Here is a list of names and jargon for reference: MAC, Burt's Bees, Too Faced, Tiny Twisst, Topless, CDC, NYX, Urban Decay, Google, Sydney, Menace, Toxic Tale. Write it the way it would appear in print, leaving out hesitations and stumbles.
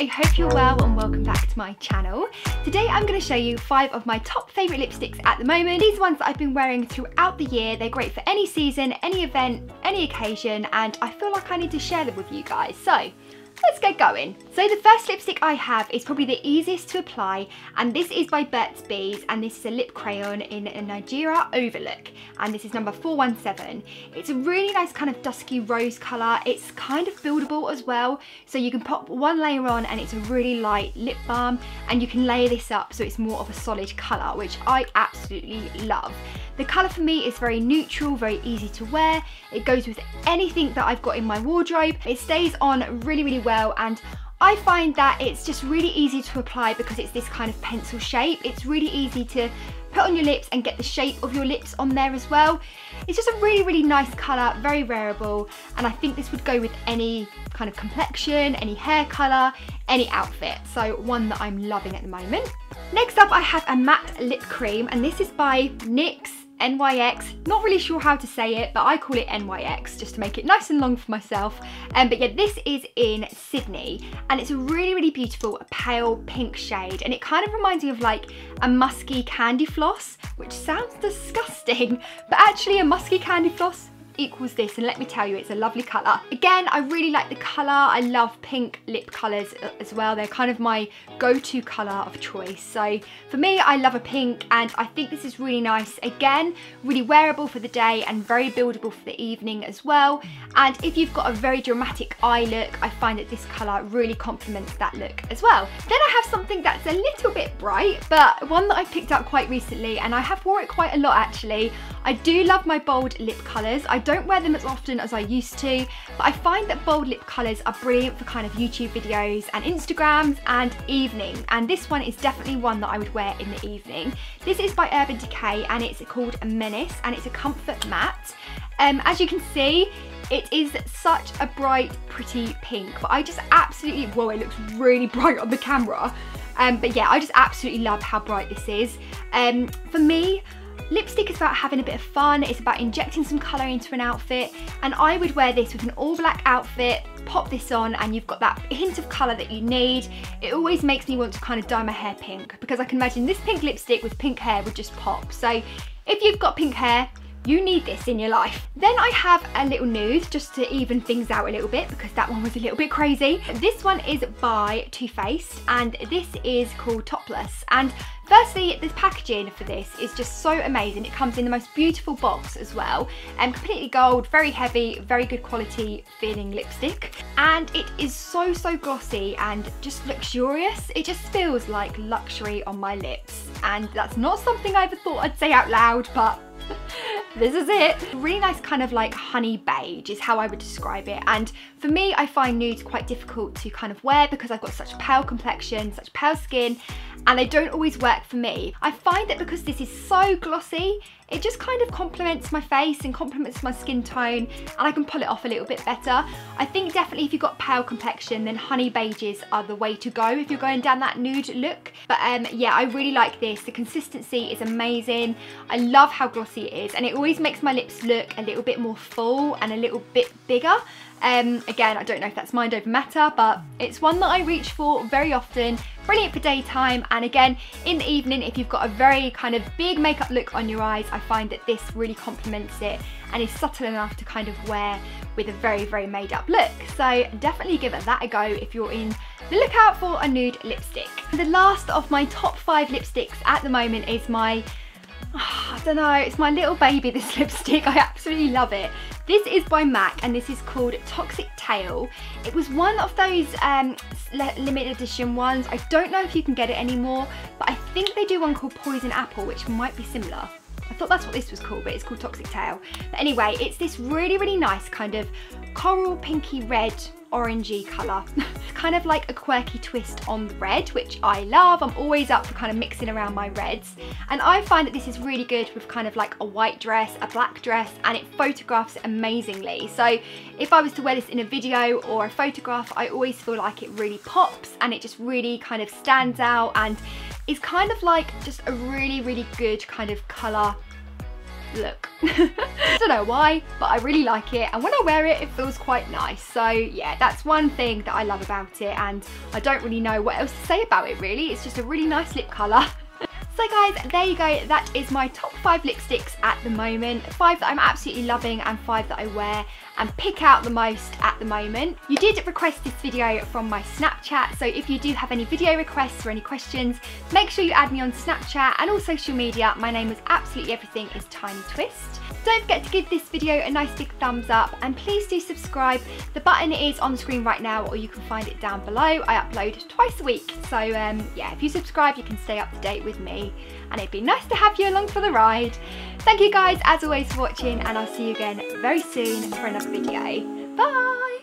I hope you're well and welcome back to my channel. Today I'm going to show you 5 of my top favourite lipsticks at the moment. These are ones that I've been wearing throughout the year. They're great for any season, any event, any occasion, and I feel like I need to share them with you guys. So let's get going. So the first lipstick I have is probably the easiest to apply, and this is by Burt's Bees, and this is a lip crayon in a Nigeria Overlook, and this is number 417. It's a really nice kind of dusky rose colour. It's kind of buildable as well, so you can pop one layer on and it's a really light lip balm, and you can layer this up so it's more of a solid colour, which I absolutely love. The colour for me is very neutral, very easy to wear. It goes with anything that I've got in my wardrobe. It stays on really, really well, and I find that it's just really easy to apply because it's this kind of pencil shape. It's really easy to put on your lips and get the shape of your lips on there as well. It's just a really, really nice colour, very wearable, and I think this would go with any kind of complexion, any hair colour, any outfit. So one that I'm loving at the moment. Next up I have a matte lip cream, and this is by NYX. NYX, not really sure how to say it, but I call it NYX just to make it nice and long for myself. But yeah, this is in Sydney, and it's a really, really beautiful pale pink shade, and it kind of reminds me of like a musky candy floss, which sounds disgusting, but actually a musky candy floss equals this, and let me tell you, it's a lovely colour. Again, I really like the colour. I love pink lip colours as well. They're kind of my go-to colour of choice. So for me, I love a pink, and I think this is really nice. Again, really wearable for the day and very buildable for the evening as well. And if you've got a very dramatic eye look, I find that this colour really complements that look as well. Then I have something that's a little bit bright, but one that I picked up quite recently, and I have worn it quite a lot actually. I do love my bold lip colours. I don't wear them as often as I used to, but I find that bold lip colours are brilliant for kind of YouTube videos and Instagrams and evening, and this one is definitely one that I would wear in the evening. This is by Urban Decay, and it's called Menace, and it's a comfort matte. As you can see, it is such a bright, pretty pink, but I just absolutely, whoa, it looks really bright on the camera. But yeah, I just absolutely love how bright this is. For me, lipstick is about having a bit of fun. It's about injecting some colour into an outfit, and I would wear this with an all black outfit, pop this on, and you've got that hint of colour that you need. It always makes me want to kind of dye my hair pink, because I can imagine this pink lipstick with pink hair would just pop. So if you've got pink hair, you need this in your life. Then I have a little nude just to even things out a little bit, because that one was a little bit crazy. This one is by Too Faced, and this is called Topless. And firstly, the packaging for this is just so amazing. It comes in the most beautiful box as well, and completely gold, very heavy, very good quality feeling lipstick. And it is so, so glossy and just luxurious. It just feels like luxury on my lips. And that's not something I ever thought I'd say out loud, but this is it. Really nice kind of like honey beige is how I would describe it, and for me, I find nudes quite difficult to kind of wear because I've got such a pale complexion, such pale skin, and they don't always work for me. I find that because this is so glossy, it just kind of complements my face and complements my skin tone, and I can pull it off a little bit better. I think definitely if you've got pale complexion, then honey beiges are the way to go if you're going down that nude look. But yeah, I really like this. The consistency is amazing. I love how glossy it is, and it always makes my lips look a little bit more full and a little bit bigger. Again, I don't know if that's mind over matter, but it's one that I reach for very often. Brilliant for daytime, and again in the evening if you've got a very kind of big makeup look on your eyes, I find that this really complements it and is subtle enough to kind of wear with a very, very made up look. So definitely give it that a go if you're in the lookout for a nude lipstick. The last of my top 5 lipsticks at the moment is my, I don't know, it's my little baby, this lipstick. I absolutely love it. This is by MAC, and this is called Toxic Tale. It was one of those limited edition ones. I don't know if you can get it anymore, but I think they do one called Poison Apple, which might be similar. I thought that's what this was called, but it's called Toxic Tale. But anyway, it's this really, really nice kind of coral pinky red, orangey colour. It's kind of like a quirky twist on the red, which I love. I'm always up for kind of mixing around my reds, and I find that this is really good with kind of like a white dress, a black dress, and it photographs amazingly. So if I was to wear this in a video or a photograph, I always feel like it really pops and it just really kind of stands out, and it's kind of like just a really, really good kind of colour look. I don't know why, but I really like it, and when I wear it, it feels quite nice. So yeah, that's one thing that I love about it, and I don't really know what else to say about it really. It's just a really nice lip colour. So guys, there you go, that is my top 5 lipsticks at the moment. 5 that I'm absolutely loving and 5 that I wear and pick out the most at the moment. You did request this video from my Snapchat, so if you do have any video requests or any questions, make sure you add me on Snapchat and all social media. My name is absolutely everything is Tiny Twisst. Don't forget to give this video a nice big thumbs up, and please do subscribe. The button is on the screen right now, or you can find it down below. I upload twice a week, so yeah, if you subscribe you can stay up to date with me, and it'd be nice to have you along for the ride. Thank you guys as always for watching, and I'll see you again very soon for another video. Bye!